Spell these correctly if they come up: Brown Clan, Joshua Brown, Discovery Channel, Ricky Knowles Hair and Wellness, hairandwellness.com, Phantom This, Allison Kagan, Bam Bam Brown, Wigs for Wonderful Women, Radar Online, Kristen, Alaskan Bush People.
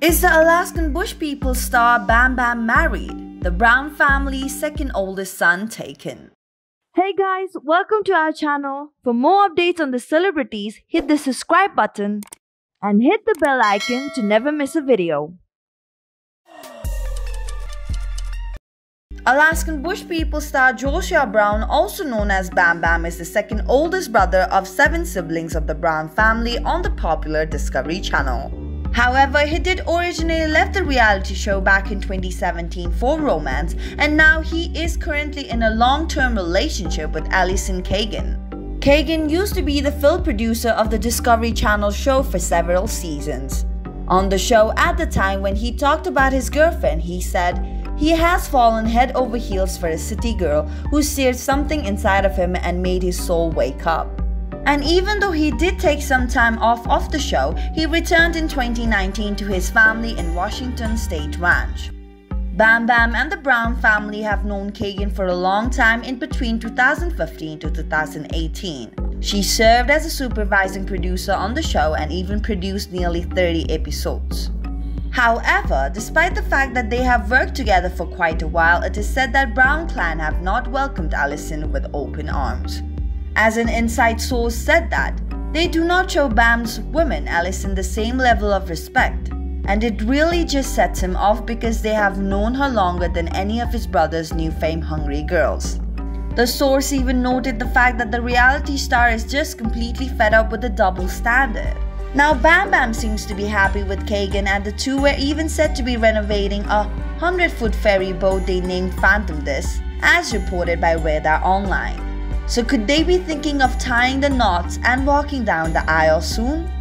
Is the Alaskan Bush People star Bam Bam married? The Brown family's second oldest son taken. Hey guys, welcome to our channel. For more updates on the celebrities, hit the subscribe button and hit the bell icon to never miss a video. Alaskan Bush People star Joshua Brown, also known as Bam Bam, is the second oldest brother of 7 siblings of the Brown family on the popular Discovery Channel. However, he did originally left the reality show back in 2017 for romance, and now he is currently in a long-term relationship with Allison Kagan. Kagan used to be the film producer of the Discovery Channel show for several seasons. On the show at the time, when he talked about his girlfriend, he said he has fallen head over heels for a city girl who seared something inside of him and made his soul wake up. And even though he did take some time off the show, he returned in 2019 to his family in Washington State Ranch. Bam Bam and the Brown family have known Kagan for a long time, in between 2015 to 2018. She served as a supervising producer on the show and even produced nearly 30 episodes. However, despite the fact that they have worked together for quite a while, it is said that Brown Clan have not welcomed Allison with open arms. As an inside source said that, they do not show Bam's woman, Allison, the same level of respect, and it really just sets him off because they have known her longer than any of his brother's new fame-hungry girls. The source even noted the fact that the reality star is just completely fed up with the double standard. Now Bam Bam seems to be happy with Kagan, and the two were even said to be renovating a 100-foot ferry boat they named Phantom This, as reported by Radar Online. So could they be thinking of tying the knots and walking down the aisle soon?